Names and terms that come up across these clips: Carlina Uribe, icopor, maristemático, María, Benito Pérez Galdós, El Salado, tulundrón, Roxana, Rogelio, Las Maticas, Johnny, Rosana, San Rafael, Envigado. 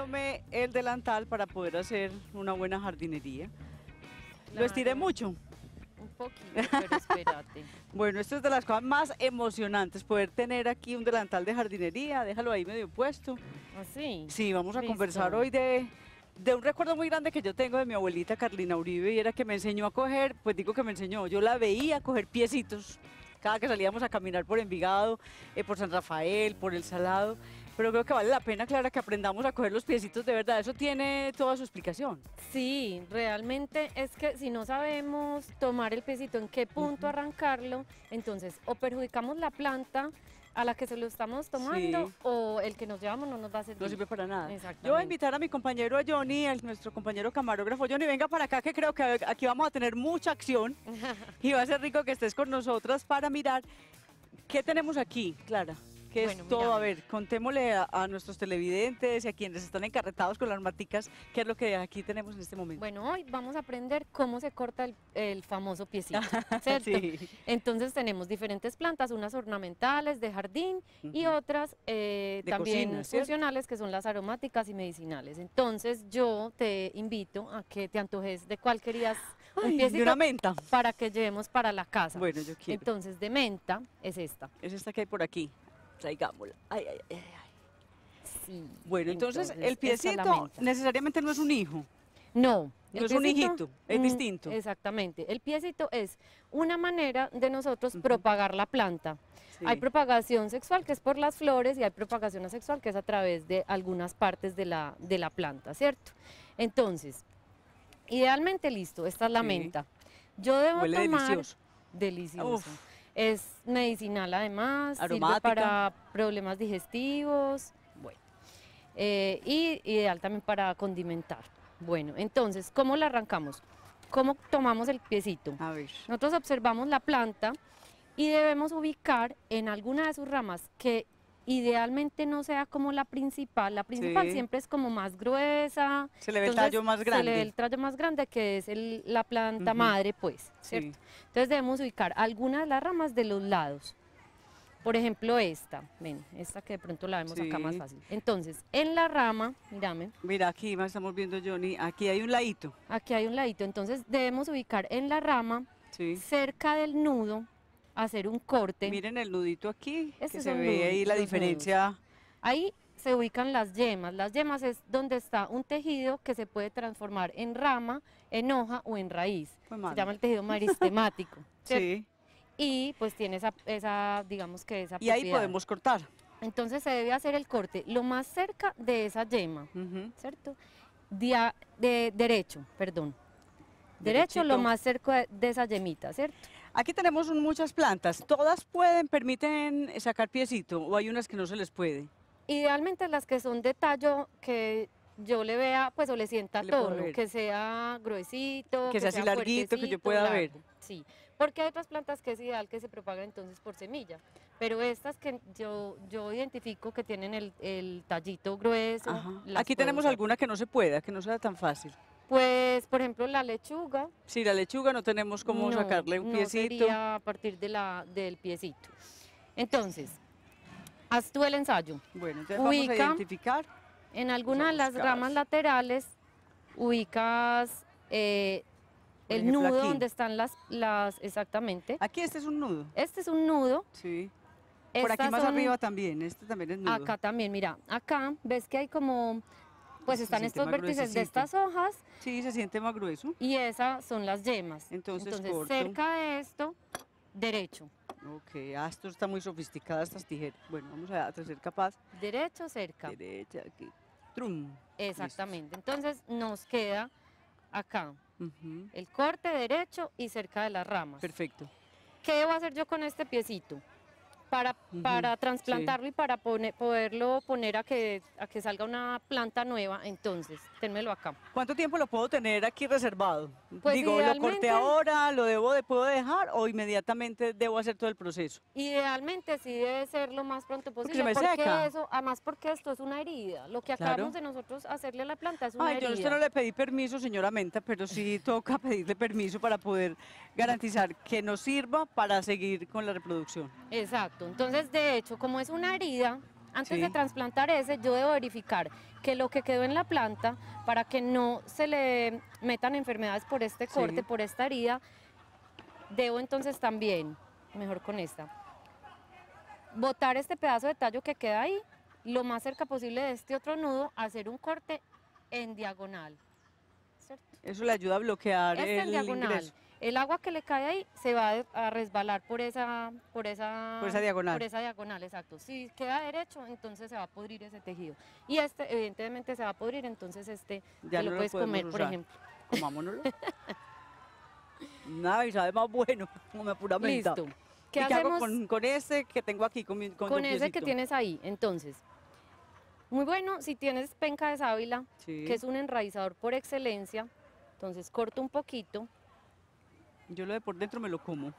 estirándome el delantal para poder hacer una buena jardinería. Claro. ¿Lo estiré mucho? Un poquito, pero espérate. Bueno, esto es de las cosas más emocionantes, poder tener aquí un delantal de jardinería. Déjalo ahí medio puesto. ¿Así? Sí, vamos a conversar hoy de un recuerdo muy grande que yo tengo de mi abuelita Carlina Uribe, y era que me enseñó a coger, pues digo que me enseñó, yo la veía a coger piecitos cada que salíamos a caminar por Envigado, por San Rafael, por El Salado, pero creo que vale la pena, Clara, que aprendamos a coger los piecitos de verdad, eso tiene toda su explicación. Sí, realmente es que si no sabemos tomar el piecito, en qué punto arrancarlo, entonces o perjudicamos la planta a la que se lo estamos tomando, sí, o el que nos llevamos no nos va a servir. No sirve para nada. Yo voy a invitar a mi compañero, a Johnny, a nuestro compañero camarógrafo. Johnny, venga para acá, que creo que aquí vamos a tener mucha acción y va a ser rico que estés con nosotras para mirar qué tenemos aquí, Clara. Que bueno, es todo, mira, a ver, contémosle a nuestros televidentes y a quienes están encarretados con las maticas, qué es lo que aquí tenemos en este momento. Bueno, hoy vamos a aprender cómo se corta el famoso piecito, ¿cierto? Sí. Entonces tenemos diferentes plantas, unas ornamentales de jardín y otras también cocina, funcionales, que son las aromáticas y medicinales. Entonces yo te invito a que te antojes de cuál querías un piecito, de una menta, para que llevemos para la casa. Bueno, yo quiero. Entonces de menta es esta. Es esta que hay por aquí. Traigámosla. Ay, ay, ay, ay. Sí, bueno, entonces el piecito necesariamente no es un hijo. No. No es un hijito, es distinto. Exactamente. El piecito es una manera de nosotros propagar la planta. Sí. Hay propagación sexual, que es por las flores, y hay propagación asexual, que es a través de algunas partes de la planta, ¿cierto? Entonces, idealmente, listo, esta es la menta. Yo debo huele tomar... delicioso. Delicioso. Uf. Es medicinal además, aromática, sirve para problemas digestivos, bueno, y ideal también para condimentar. Bueno, entonces, ¿cómo la arrancamos? ¿Cómo tomamos el piecito? A ver. Nosotros observamos la planta y debemos ubicar en alguna de sus ramas que idealmente no sea como la principal siempre es como más gruesa. Se le ve el tallo más grande. Se le ve el tallo más grande, que es la planta madre, pues, ¿cierto? Sí. Entonces debemos ubicar algunas de las ramas de los lados. Por ejemplo esta, ven, esta que de pronto la vemos acá más fácil. Entonces, en la rama, mírame. Mira, aquí estamos viendo, Johnny, aquí hay un ladito. Aquí hay un ladito, entonces debemos ubicar en la rama, cerca del nudo, hacer un corte. Miren el nudito aquí, que se ve ahí la diferencia. Ahí se ubican las yemas. Las yemas es donde está un tejido que se puede transformar en rama, en hoja o en raíz. Pues se llama el tejido maristemático. Sí. Y pues tiene esa digamos que esa propiedad. Y ahí podemos cortar. Entonces se debe hacer el corte lo más cerca de esa yema, ¿cierto? Derecho, perdón. Derecho lo más cerca de esa yemita, ¿cierto? Aquí tenemos muchas plantas, ¿todas permiten sacar piecito o hay unas que no se les puede? Idealmente las que son de tallo, que yo le vea, pues o le sienta todo, que sea gruesito, que sea así larguito, que yo pueda ver. Sí, porque hay otras plantas que es ideal que se propagan entonces por semilla, pero estas que yo identifico que tienen el tallito grueso. Aquí tenemos alguna que no se pueda, que no sea tan fácil. Pues, por ejemplo, la lechuga. Sí, la lechuga no tenemos cómo sacarle un piecito. No sería a partir del piecito. Entonces, haz tú el ensayo. Bueno, entonces ubica, vamos a identificar. En alguna de las ramas laterales ubicas el ejemplo, nudo aquí, donde están las... Exactamente. Aquí este es un nudo. Este es un nudo. Sí. Por aquí más arriba también, este también es nudo. Acá también, mira, acá ves que hay como... Pues están estos vértices de estas hojas. Sí, se siente más grueso. Y esas son las yemas. Entonces corto. Cerca de esto, derecho. Ok, esto está muy sofisticada, estas tijeras. Bueno, vamos a ser capaz. Derecho, cerca. Derecha, aquí. Trum. Exactamente. Listo. Entonces nos queda acá el corte derecho y cerca de las ramas. Perfecto. ¿Qué debo hacer yo con este piecito? Para trasplantarlo y para poderlo poner a que salga una planta nueva, entonces, ténmelo acá. ¿Cuánto tiempo lo puedo tener aquí reservado? Pues digo, ¿lo corté ahora, lo puedo dejar o inmediatamente debo hacer todo el proceso? Idealmente sí debe ser lo más pronto posible, porque eso, además porque esto es una herida, lo que acabamos de nosotros hacerle a la planta es una herida. Yo a usted no le pedí permiso, señora Menta, pero sí toca pedirle permiso para poder garantizar que nos sirva para seguir con la reproducción. Exacto. Entonces, de hecho, como es una herida, Antes de trasplantar ese, yo debo verificar que lo que quedó en la planta, para que no se le metan enfermedades por este corte, por esta herida, debo entonces también, mejor con esta, botar este pedazo de tallo que queda ahí, lo más cerca posible de este otro nudo, hacer un corte en diagonal. ¿Cierto? Eso le ayuda a bloquear el diagonal. Ingreso. El agua que le cae ahí se va a resbalar por esa diagonal. Por esa diagonal, exacto. Si queda derecho, entonces se va a podrir ese tejido. Y este, evidentemente, se va a podrir, entonces este ya no lo puedes comer, usar, por ejemplo. Comámonoslo. Nada, y sabe más bueno, como me apura menta. Listo. ¿Qué hacemos con ese que tengo aquí? Con ese que tienes ahí, entonces. Muy bueno, si tienes penca de sábila, que es un enraizador por excelencia, entonces corto un poquito. Yo lo de por dentro me lo como.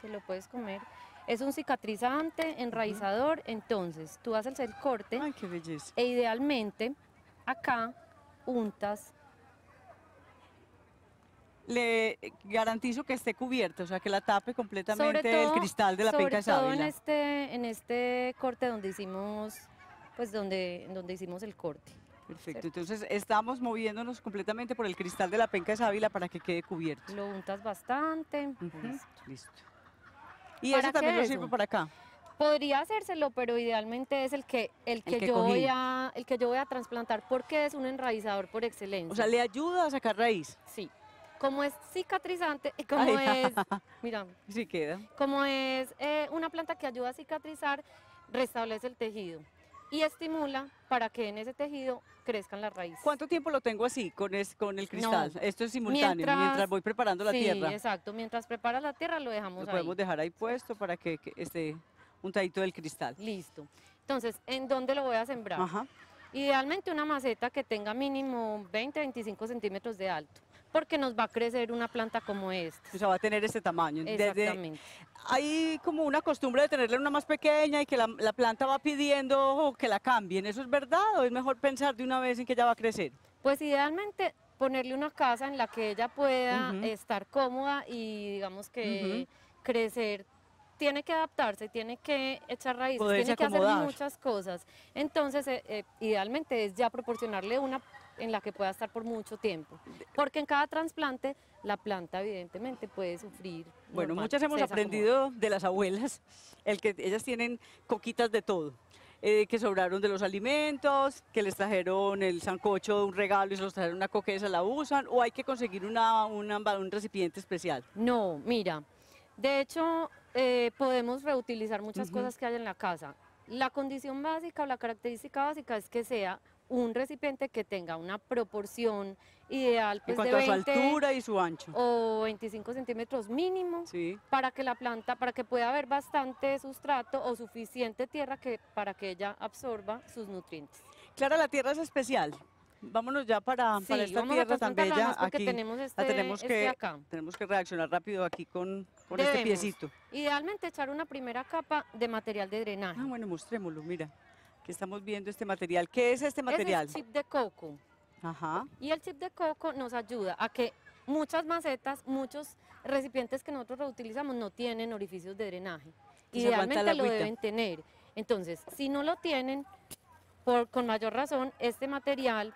Te lo puedes comer. Es un cicatrizante, enraizador, entonces tú haces el corte. Ay, qué belleza. E idealmente acá untas. Le garantizo que esté cubierto, o sea, que la tape completamente todo, el cristal de la penca de sábila. Sobre todo en este corte donde hicimos, pues donde hicimos el corte. Perfecto, ¿cierto? Entonces estamos moviéndonos completamente por el cristal de la penca de sábila para que quede cubierto. Lo untas bastante. Listo. ¿Y eso también lo sirve para acá? Podría hacérselo, pero idealmente es el que yo voy a trasplantar porque es un enraizador por excelencia. O sea, ¿le ayuda a sacar raíz? Sí. Como es cicatrizante y como es, mira, sí queda. Como es una planta que ayuda a cicatrizar, restablece el tejido y estimula para que en ese tejido crezcan las raíces. ¿Cuánto tiempo lo tengo así, con el cristal? No. Esto es simultáneo, mientras voy preparando la tierra. Sí, exacto, mientras preparas la tierra lo dejamos ahí. Lo podemos dejar ahí puesto para que esté untadito del cristal. Listo. Entonces, ¿en dónde lo voy a sembrar? Ajá. Idealmente una maceta que tenga mínimo 20, 25 centímetros de alto, porque nos va a crecer una planta como esta. O sea, va a tener este tamaño. Exactamente. Hay como una costumbre de tenerla una más pequeña y que la planta va pidiendo que la cambien. ¿Eso es verdad o es mejor pensar de una vez en que ella va a crecer? Pues idealmente ponerle una casa en la que ella pueda estar cómoda y digamos que crecer. Tiene que adaptarse, tiene que echar raíces, tiene que hacer muchas cosas. Entonces, idealmente es ya proporcionarle una en la que pueda estar por mucho tiempo, porque en cada trasplante la planta evidentemente puede sufrir. Bueno, muchas hemos aprendido de las abuelas, el que ellas tienen coquitas de todo, que sobraron de los alimentos, que les trajeron el sancocho, un regalo y se los trajeron una coquesa, la usan, o hay que conseguir un recipiente especial. No, mira, de hecho podemos reutilizar muchas cosas que hay en la casa. La condición básica o la característica básica es que sea un recipiente que tenga una proporción ideal, pues, en cuanto de 20 a su altura y su ancho, o 25 centímetros mínimo, para que la planta, para que pueda haber bastante sustrato o suficiente tierra para que ella absorba sus nutrientes. Clara, la tierra es especial. Vámonos ya para esta tierra tan bella. Aquí tenemos tenemos que reaccionar rápido aquí con este piecito. Idealmente echar una primera capa de material de drenaje. Ah, bueno, mostrémoslo, mira. Estamos viendo este material. ¿Qué es este material? Es el chip de coco. Ajá. Y el chip de coco nos ayuda a que muchas macetas, muchos recipientes que nosotros reutilizamos no tienen orificios de drenaje. Idealmente lo deben tener. Entonces, si no lo tienen, con mayor razón, este material,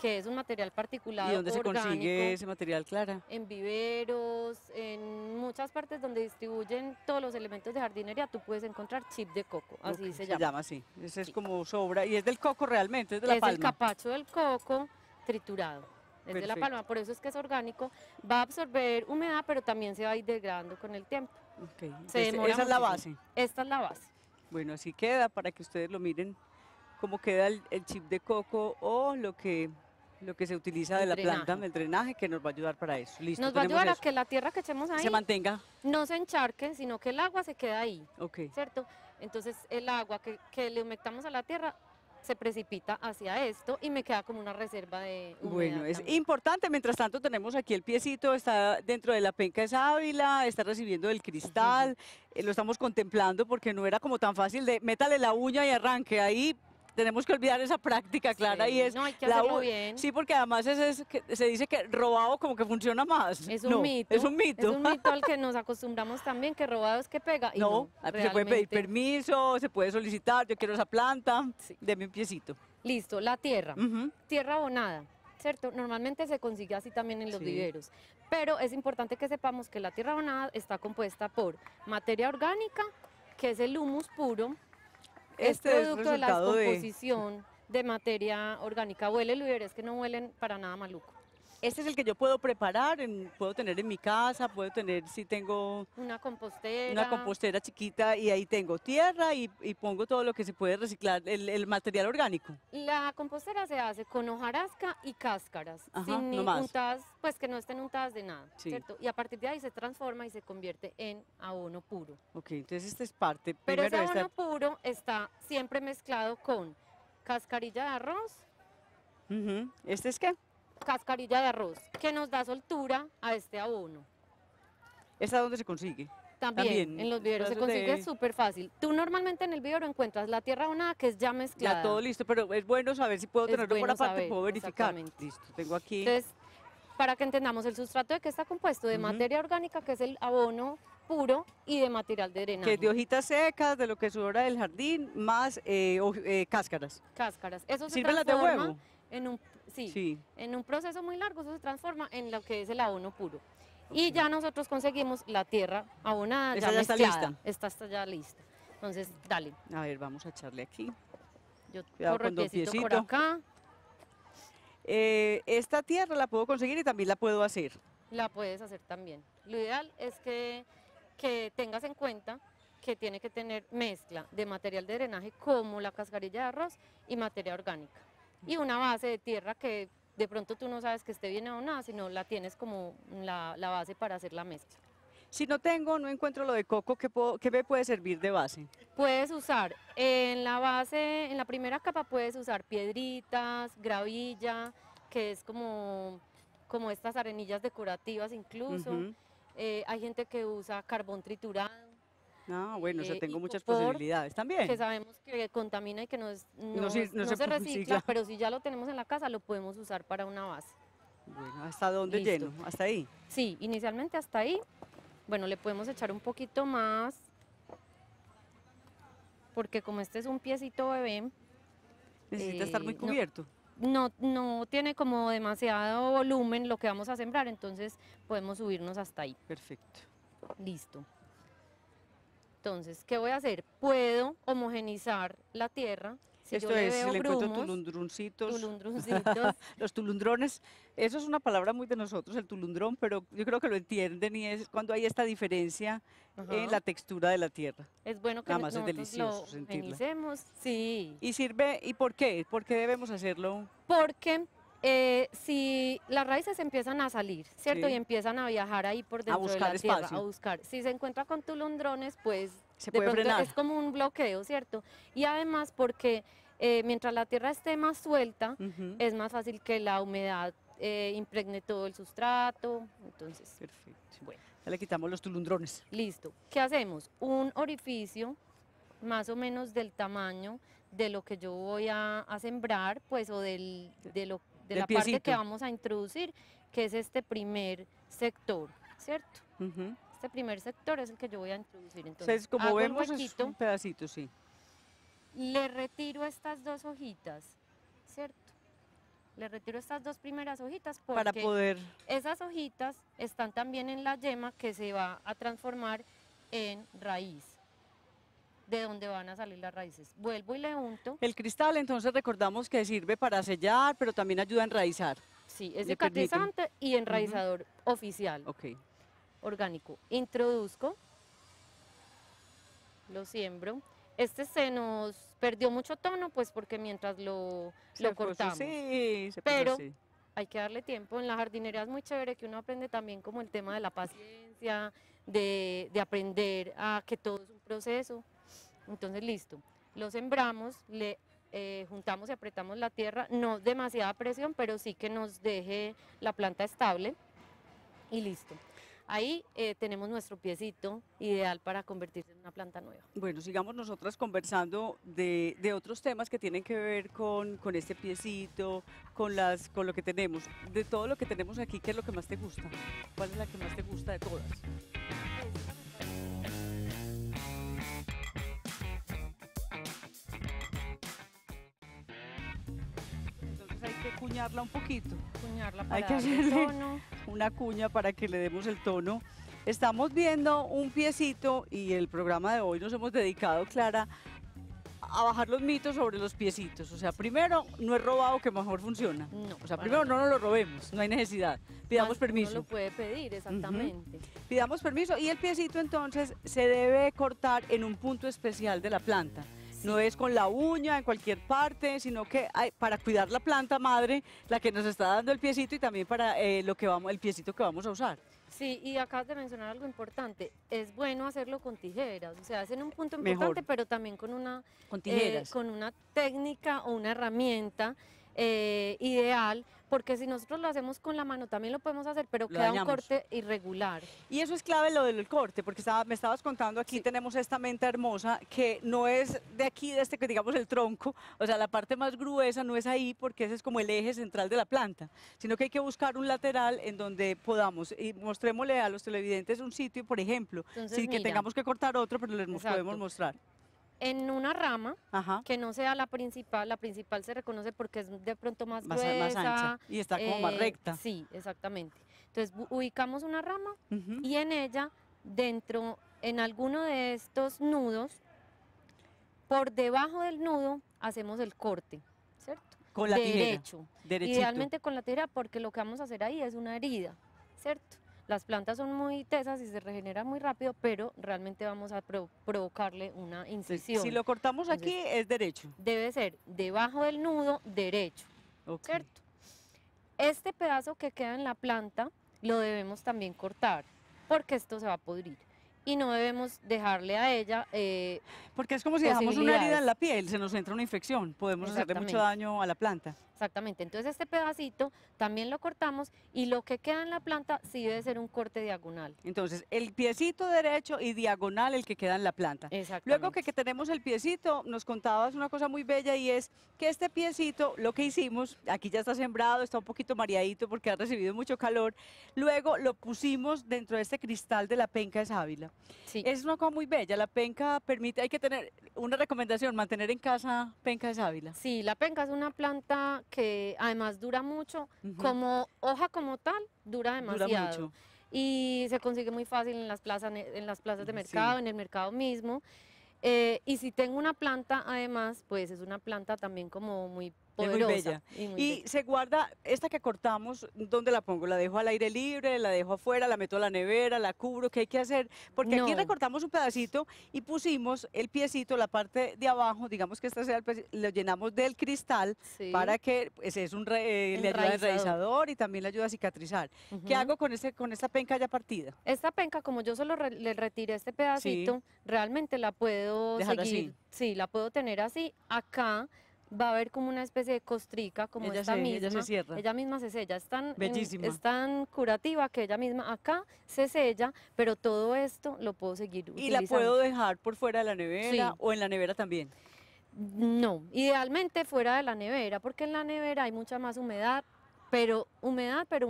que es un material particulado. ¿Y dónde se consigue ese material, Clara? En viveros, en muchas partes donde distribuyen todos los elementos de jardinería, tú puedes encontrar chip de coco, así se llama. Se llama así, ese es como sobra, y es del coco realmente, es de la palma. Es el capacho del coco triturado, es de la palma, por eso es que es orgánico, va a absorber humedad, pero también se va a ir degradando con el tiempo. Okay. Esa es la base. Esta es la base. Bueno, así queda para que ustedes lo miren, cómo queda el chip de coco o lo que se utiliza de la planta, el drenaje, que nos va a ayudar para eso. Listo, nos va a ayudar a que la tierra que echemos ahí se mantenga, no se encharque, sino que el agua se queda ahí, ¿cierto? Entonces el agua que le humectamos a la tierra se precipita hacia esto y me queda como una reserva de humedad. Bueno, es importante. Mientras tanto tenemos aquí el piecito, está dentro de la penca de sábila, está recibiendo el cristal, lo estamos contemplando porque no era como tan fácil de métale la uña y arranque ahí. tenemos que olvidar esa práctica, Clara, sí, y es... No, hay que hacerlo bien. Sí, porque además se dice que robado como que funciona más. Es un mito. Es un mito. Es un mito al que nos acostumbramos también, que robado es que pega. Y no se puede pedir permiso, se puede solicitar, yo quiero esa planta, sí, deme un piecito. Listo, la tierra, tierra abonada, ¿cierto? Normalmente se consigue así también en los viveros, pero es importante que sepamos que la tierra abonada está compuesta por materia orgánica, que es el humus puro, es producto de la descomposición de materia orgánica. Huelen lugares que no huelen para nada maluco. Este es el que yo puedo preparar, puedo tener en mi casa, puedo tener, si tengo... Una compostera chiquita, y ahí tengo tierra y pongo todo lo que se puede reciclar, el material orgánico. La compostera se hace con hojarasca y cáscaras, sin untadas, pues que no estén untadas de nada, ¿cierto? Y a partir de ahí se transforma y se convierte en abono puro. Ok, entonces esta es parte... Pero ese abono puro está siempre mezclado con cascarilla de arroz. ¿Este es qué? Cascarilla de arroz, que nos da soltura a este abono. ¿Esta dónde se consigue? También en los viveros se consigue súper fácil. Tú normalmente en el vivero encuentras la tierra abonada, que es ya mezclada. Ya todo listo, pero es bueno saber si puedo tenerlo por aparte, puedo verificar. Listo, tengo aquí. Entonces, para que entendamos, el sustrato de que está compuesto de materia orgánica, que es el abono puro, y de material de drenaje. Que es de hojitas secas, de lo que sobra del jardín, más cáscaras. Cáscaras. Eso se transforma de huevo. En un proceso muy largo eso se transforma en lo que es el abono puro. Y ya nosotros conseguimos la tierra abonada. Esa ya está lista. Esta está ya lista. Entonces, dale. A ver, vamos a echarle aquí. Yo corro el piecito por acá. Esta tierra la puedo conseguir y también la puedo hacer. La puedes hacer también. Lo ideal es que tengas en cuenta que tiene que tener mezcla de material de drenaje como la cascarilla de arroz y materia orgánica. Y una base de tierra que de pronto tú no sabes que esté bien abonada, sino la tienes como la base para hacer la mezcla. Si no tengo, no encuentro lo de coco, ¿qué me puede servir de base? Puedes usar, en la primera capa puedes usar piedritas, gravilla, que es como estas arenillas decorativas incluso. Hay gente que usa carbón triturado. Bueno, yo tengo muchas posibilidades también. Que sabemos que contamina y que no se recicla, pero si ya lo tenemos en la casa, lo podemos usar para una base. Bueno, ¿hasta dónde lleno? ¿Hasta ahí? Sí, inicialmente hasta ahí. Bueno, le podemos echar un poquito más, porque como este es un piecito bebé... Necesita estar muy cubierto. No tiene como demasiado volumen lo que vamos a sembrar, entonces podemos subirnos hasta ahí. Perfecto. Listo. Entonces, ¿qué voy a hacer? Puedo homogenizar la tierra. Si Esto yo le es, veo le brumos, encuentro tulundroncitos. Los tulundrones, eso es una palabra muy de nosotros, el tulundrón, pero yo creo que lo entienden y es cuando hay esta diferencia en la textura de la tierra. Es bueno que nosotros es delicioso lo homogenicemos. Sí. ¿Y sirve? ¿Y por qué? ¿Por qué debemos hacerlo? Porque... si las raíces empiezan a salir, ¿cierto? Y empiezan a viajar ahí por dentro de la tierra, a buscar. Si se encuentra con tulundrones, pues se puede frenar. Es como un bloqueo, ¿cierto? Y además porque mientras la tierra esté más suelta, es más fácil que la humedad impregne todo el sustrato. Entonces, perfecto. Bueno. Ya le quitamos los tulundrones. Listo. ¿Qué hacemos? Un orificio más o menos del tamaño de lo que yo voy a sembrar, pues, o de la parte que vamos a introducir, que es este primer sector, ¿cierto? Este primer sector es el que yo voy a introducir. Entonces, como vemos, es un pedacito, sí. Le retiro estas dos hojitas, ¿cierto? Le retiro estas dos primeras hojitas porque para poder... esas hojitas están también en la yema que se va a transformar en raíz, de donde van a salir las raíces. Vuelvo y le unto. El cristal, entonces, recordamos que sirve para sellar, pero también ayuda a enraizar. Sí, es cicatrizante y enraizador oficial, orgánico. Introduzco, lo siembro. Este se nos perdió mucho tono, pues porque mientras lo cortamos. Sí, se pero así. Hay que darle tiempo. En la jardinería es muy chévere que uno aprende también como el tema de la paciencia, de aprender a que todo es un proceso. Entonces, listo, lo sembramos, le juntamos y apretamos la tierra, no demasiada presión, pero sí que nos deje la planta estable y listo. Ahí tenemos nuestro piecito ideal para convertirse en una planta nueva. Bueno, sigamos nosotras conversando de otros temas que tienen que ver con este piecito, con lo que tenemos. De todo lo que tenemos aquí, ¿qué es lo que más te gusta? ¿Cuál es la que más te gusta de todas? Cuñarla un poquito, cuñarla para darle el tono. Una cuña para que le demos el tono. Estamos viendo un piecito y el programa de hoy nos hemos dedicado, Clara, a bajar los mitos sobre los piecitos. O sea, primero, no es robado que mejor funciona. No, o sea, primero no nos lo robemos, no hay necesidad. Pidamos permiso. No lo puede pedir, exactamente. Pidamos permiso y el piecito entonces se debe cortar en un punto especial de la planta. No es con la uña en cualquier parte, sino que hay, para cuidar la planta madre, la que nos está dando el piecito y también para el piecito que vamos a usar. Sí, y acabas de mencionar algo importante, es bueno hacerlo con tijeras, o sea, hacen un punto importante, pero también con una técnica o una herramienta ideal, porque si nosotros lo hacemos con la mano también lo podemos hacer, pero queda un corte irregular. Y eso es clave lo del corte, porque me estabas contando aquí, tenemos esta menta hermosa que no es de aquí, de este que digamos el tronco, o sea, la parte más gruesa no es ahí, porque ese es como el eje central de la planta, sino que hay que buscar un lateral en donde podamos, y mostrémosle a los televidentes un sitio, por ejemplo, sin que tengamos que cortar otro, pero les podemos mostrar. En una rama, que no sea la principal se reconoce porque es de pronto más gruesa, más ancha, y está como más recta. Sí, exactamente. Entonces ubicamos una rama y en ella, dentro, en alguno de estos nudos, por debajo del nudo hacemos el corte, ¿cierto? Con la tijera. Idealmente con la tijera, porque lo que vamos a hacer ahí es una herida, ¿cierto? Las plantas son muy tesas y se regeneran muy rápido, pero realmente vamos a provocarle una incisión. Si lo cortamos aquí, entonces, es derecho. Debe ser debajo del nudo, derecho, ¿cierto? Este pedazo que queda en la planta lo debemos también cortar, porque esto se va a podrir. Y no debemos dejarle a ella porque es como si dejamos una herida en la piel, se nos entra una infección, podemos hacerle mucho daño a la planta. Exactamente, entonces este pedacito también lo cortamos y lo que queda en la planta sí debe ser un corte diagonal. Entonces, el piecito derecho y diagonal el que queda en la planta. Luego que tenemos el piecito, nos contabas una cosa muy bella y es que este piecito, lo que hicimos, aquí ya está sembrado, está un poquito mareadito porque ha recibido mucho calor, luego lo pusimos dentro de este cristal de la penca de sábila. Sí. Es una cosa muy bella, la penca permite, hay que tener una recomendación, mantener en casa penca de sábila. Sí, la penca es una planta que además dura mucho, como hoja como tal, dura demasiado. Dura mucho. Y se consigue muy fácil en las plazas de mercado, en el mercado mismo. Y si tengo una planta además, pues es una planta también como muy poderosa. Es muy bella. Y se guarda, esta que cortamos, ¿dónde la pongo? ¿La dejo al aire libre, la dejo afuera, la meto a la nevera, la cubro? ¿Qué hay que hacer? Porque aquí recortamos un pedacito y pusimos el piecito, la parte de abajo, digamos que esta sea el piecito, lo llenamos del cristal para que, ese es un le ayuda a enraizador y también le ayuda a cicatrizar. ¿Qué hago con esta penca ya partida? Esta penca, como yo solo le retiré este pedacito, realmente la puedo seguir. Sí, la puedo tener así, acá va a haber como una especie de costrica, como ella ella se cierra. Ella misma se sella, es tan curativa que ella misma acá se sella, pero todo esto lo puedo seguir utilizando. ¿Y la puedo dejar por fuera de la nevera o en la nevera también? No, idealmente fuera de la nevera, porque en la nevera hay mucha más humedad, pero un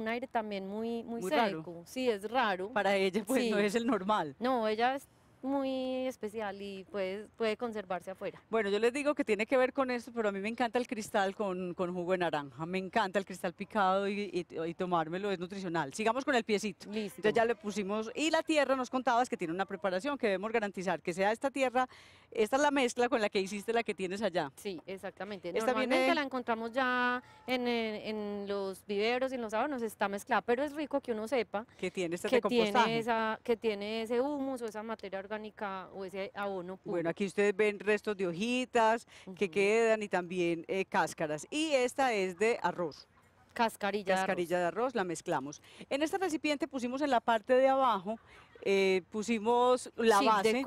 aire también muy seco. Raro. Sí, es raro. Para ella pues no es el normal. No, ella es muy especial y puede conservarse afuera. Bueno, yo les digo que tiene que ver con esto, pero a mí me encanta el cristal con jugo de naranja, me encanta el cristal picado y tomármelo es nutricional. Sigamos con el piecito. Listo. Entonces ya le pusimos, y la tierra nos contabas que tiene una preparación que debemos garantizar, que sea esta tierra, esta es la mezcla con la que hiciste la que tienes allá. Sí, exactamente. Esta normalmente viene, la encontramos ya en los viveros y en los abonos, está mezclada, pero es rico que uno sepa que tiene ese humus o esa materia orgánica o ese abono puro. Bueno, aquí ustedes ven restos de hojitas que quedan y también cáscaras. Y esta es de arroz. Cascarilla de arroz, la mezclamos. En este recipiente pusimos en la parte de abajo, pusimos la base,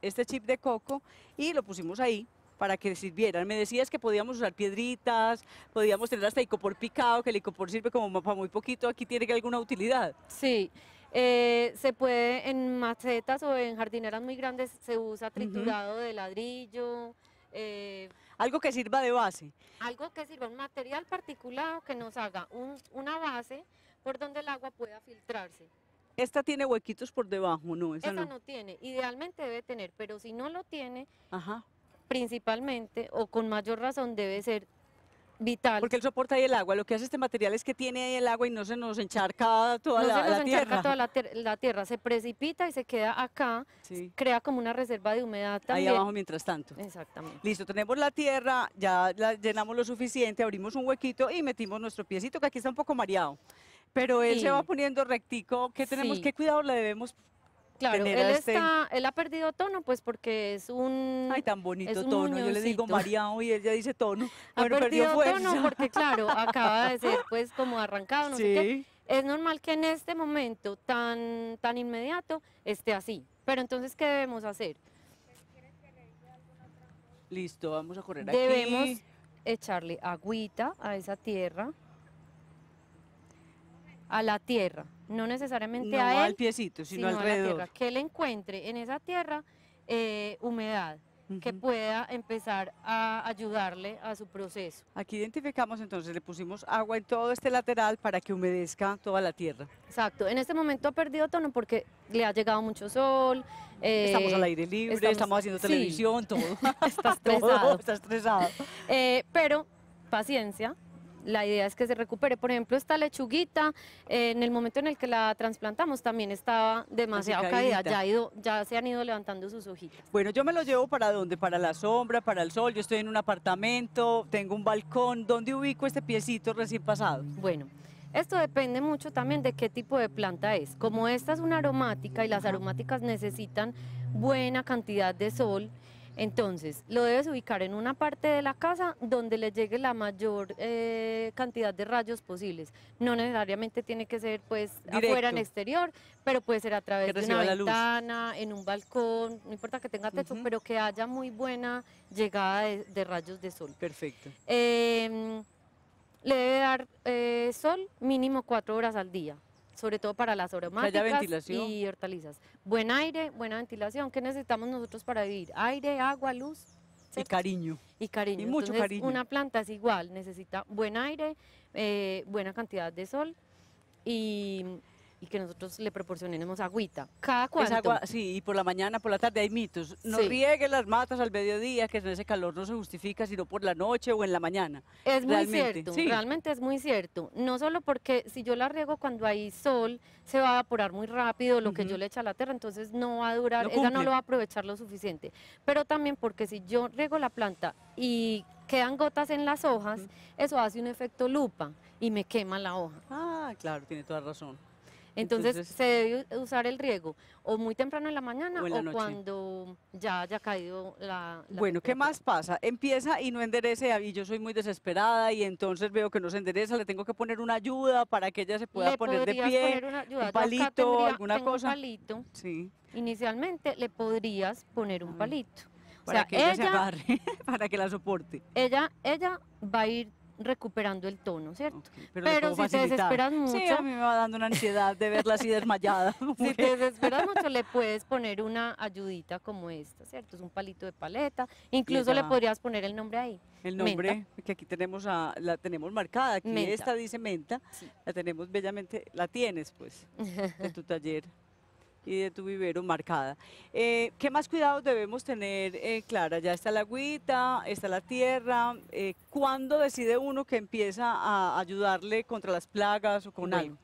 este chip de coco, y lo pusimos ahí para que sirvieran. Me decías que podíamos usar piedritas, podíamos tener hasta icopor picado, que el icopor sirve como para muy poquito, aquí tiene alguna utilidad. Sí. Se puede en macetas o en jardineras muy grandes, se usa triturado de ladrillo. Algo que sirva de base. Algo que sirva, un material particulado que nos haga una base por donde el agua pueda filtrarse. Esta tiene huequitos por debajo, ¿no? Esa no tiene, idealmente debe tener, pero si no lo tiene, principalmente o con mayor razón debe ser vital. Porque él soporta ahí el agua, lo que hace este material es que tiene ahí el agua y no se nos encharca toda la tierra. No se nos encharca toda la tierra, se precipita y se queda acá, crea como una reserva de humedad también. Ahí abajo mientras tanto. Exactamente. Listo, tenemos la tierra, ya la llenamos lo suficiente, abrimos un huequito y metimos nuestro piecito, que aquí está un poco mareado. Pero él se va poniendo rectico, ¿qué tenemos? ¿Qué cuidado le debemos tener a este? Claro, él ha perdido tono, pues porque es un... Ay, tan bonito tono, muñoncito. Yo le digo mareado y ella dice tono. Bueno, perdió tono porque, claro, acaba de ser pues como arrancado, no sé qué. Es normal que en este momento tan inmediato esté así, pero entonces, ¿qué debemos hacer? Listo, vamos a correr aquí. Debemos echarle agüita a esa tierra. A la tierra, no necesariamente no a él, al piecito, sino alrededor. A la tierra, que él encuentre en esa tierra humedad, que pueda empezar a ayudarle a su proceso. Aquí identificamos entonces, le pusimos agua en todo este lateral para que humedezca toda la tierra. Exacto, en este momento ha perdido tono porque le ha llegado mucho sol. Estamos al aire libre, estamos haciendo televisión, todo. Está estresado. Todo, está estresado. Pero paciencia. La idea es que se recupere. Por ejemplo, esta lechuguita, en el momento en el que la trasplantamos, también estaba demasiado caída. Ya se han ido levantando sus hojitas. Bueno, yo me lo llevo ¿para dónde? Para la sombra, para el sol. Yo estoy en un apartamento, tengo un balcón. ¿Dónde ubico este piecito recién pasado? Bueno, esto depende mucho también de qué tipo de planta es. Como esta es una aromática y las aromáticas necesitan buena cantidad de sol, entonces, lo debes ubicar en una parte de la casa donde le llegue la mayor cantidad de rayos posibles. No necesariamente tiene que ser pues afuera en exterior, pero puede ser a través de una ventana, en un balcón, no importa que tenga techo, pero que haya muy buena llegada de rayos de sol. Perfecto. Le debe dar sol mínimo 4 horas al día, sobre todo para las aromáticas y hortalizas. Buen aire, buena ventilación. ¿Qué necesitamos nosotros para vivir? Aire, agua, luz. Y cariño. Y cariño. Y mucho cariño. Una planta es igual, necesita buen aire, buena cantidad de sol y que nosotros le proporcionemos agüita. ¿Cada cuánto? Agua, sí, y por la mañana, por la tarde hay mitos. No riegue las matas al mediodía, que en ese calor no se justifica, sino por la noche o en la mañana. Es muy cierto, realmente es muy cierto. No solo porque si yo la riego cuando hay sol, se va a evaporar muy rápido lo que yo le echa a la tierra, entonces no va a durar, ella no lo va a aprovechar lo suficiente. Pero también porque si yo riego la planta y quedan gotas en las hojas, eso hace un efecto lupa y me quema la hoja. Ah, claro, tiene toda razón. Entonces se debe usar el riego o muy temprano en la mañana o cuando ya haya caído la bueno, ¿qué más pasa? Empieza y no enderece, y yo soy muy desesperada y entonces veo que no se endereza, le tengo que poner una ayuda para que ella se pueda poner de pie, un palito, alguna cosa. Un palito. Inicialmente le podrías poner un palito. Para que ella se agarre, para que la soporte. Ella va a ir recuperando el tono, ¿cierto? Okay, pero si te desesperas mucho... Sí, a mí me va dando una ansiedad de verla así desmayada. Si te desesperas mucho, le puedes poner una ayudita como esta, ¿cierto? Es un palito de paleta, incluso le podrías poner el nombre ahí. El nombre, menta, que aquí tenemos la tenemos marcada, aquí menta. Esta dice menta, la tenemos bellamente, la tienes pues, de tu taller y de tu vivero marcada. ¿Qué más cuidados debemos tener, Clara? Ya está la agüita, está la tierra. ¿Cuándo decide uno que empieza a ayudarle contra las plagas o con algo?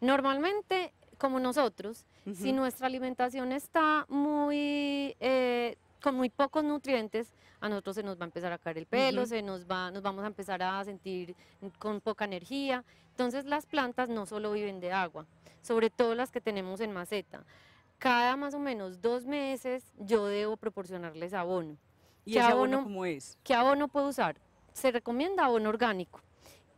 Normalmente, como nosotros, si nuestra alimentación está muy... con muy pocos nutrientes, a nosotros se nos va a empezar a caer el pelo, nos vamos a empezar a sentir con poca energía. Entonces las plantas no solo viven de agua, sobre todo las que tenemos en maceta. Cada más o menos 2 meses yo debo proporcionarles abono. ¿Y ese abono cómo es? ¿Qué abono puedo usar? Se recomienda abono orgánico,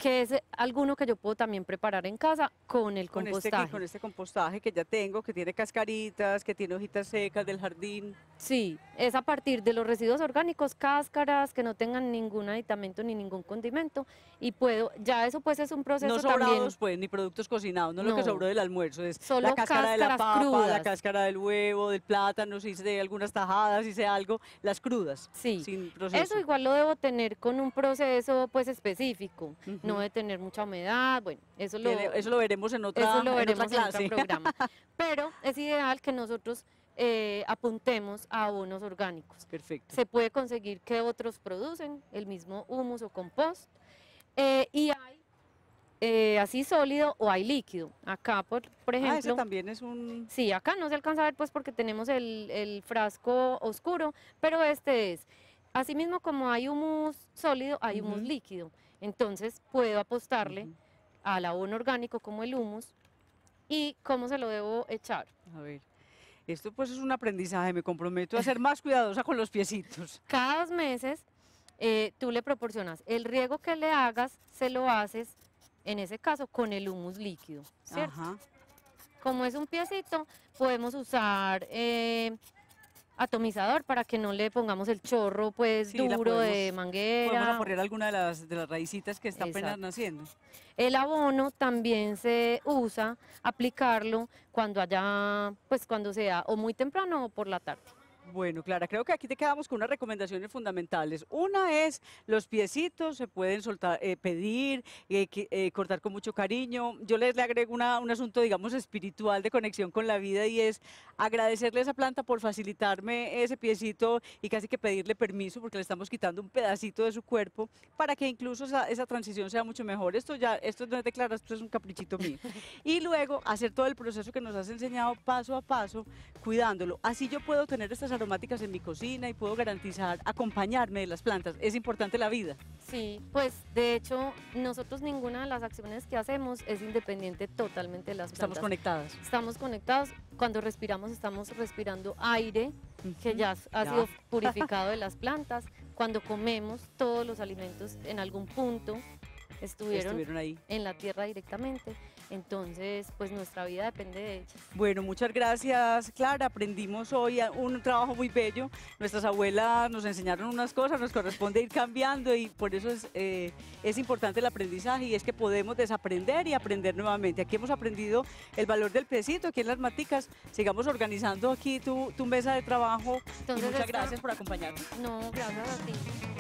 que es alguno que yo puedo también preparar en casa con el compostaje. Con este compostaje que ya tengo, que tiene cascaritas, que tiene hojitas secas del jardín. Sí, es a partir de los residuos orgánicos, cáscaras, que no tengan ningún aditamento ni ningún condimento. Y puedo, ya eso pues es un proceso también. No sobrados pues, ni productos cocinados, no, no lo que sobró del almuerzo. Es solo la cáscara de la papa, crudas. La cáscara del huevo, del plátano, si hice algunas tajadas, si hice algo, las crudas. Sí, sin proceso. Eso igual lo debo tener con un proceso pues específico. No de tener mucha humedad, bueno, eso lo veremos en otra, eso lo veremos en otra clase. En otro programa. Pero es ideal que nosotros apuntemos a abonos orgánicos. Perfecto. Se puede conseguir que otros producen el mismo humus o compost y hay así sólido o hay líquido. Acá, por ejemplo... Ah, ese también es un... Sí, acá no se alcanza a ver pues porque tenemos el frasco oscuro, pero este es. Asimismo, como hay humus sólido, hay humus líquido. Entonces puedo apostarle al abono orgánico como el humus y cómo se lo debo echar. A ver, esto pues es un aprendizaje, me comprometo a ser más cuidadosa con los piecitos. Cada 2 meses tú le proporcionas el riego que le hagas, se lo haces en ese caso con el humus líquido, ¿cierto? Ajá. Como es un piecito podemos usar... atomizador para que no le pongamos el chorro pues sí, duro podemos, de manguera. Podemos poner alguna de las raícitas que están apenas naciendo. El abono también se usa aplicarlo cuando haya, pues cuando sea o muy temprano o por la tarde. Bueno, Clara, creo que aquí te quedamos con unas recomendaciones fundamentales. Una es los piecitos, se pueden soltar, pedir, cortar con mucho cariño. Yo le agrego un asunto, digamos, espiritual de conexión con la vida y es agradecerle a esa planta por facilitarme ese piecito y casi que pedirle permiso porque le estamos quitando un pedacito de su cuerpo para que incluso esa transición sea mucho mejor. Esto no es de Clara, esto es un caprichito mío. Y luego hacer todo el proceso que nos has enseñado paso a paso, cuidándolo. Así yo puedo tener estas aromáticas en mi cocina y puedo garantizar acompañarme de las plantas. Es importante la vida. Sí, pues de hecho nosotros ninguna de las acciones que hacemos es independiente totalmente de las plantas. Estamos conectadas. Estamos conectados. Cuando respiramos estamos respirando aire que ya ha sido purificado de las plantas. Cuando comemos todos los alimentos en algún punto estuvieron ahí en la tierra directamente. Entonces, pues nuestra vida depende de ellas. Bueno, muchas gracias, Clara. Aprendimos hoy un trabajo muy bello. Nuestras abuelas nos enseñaron unas cosas, nos corresponde ir cambiando y por eso es importante el aprendizaje y es que podemos desaprender y aprender nuevamente. Aquí hemos aprendido el valor del piecito, aquí en las maticas. Sigamos organizando aquí tu mesa de trabajo. Entonces, muchas gracias por acompañarnos. No, gracias a ti.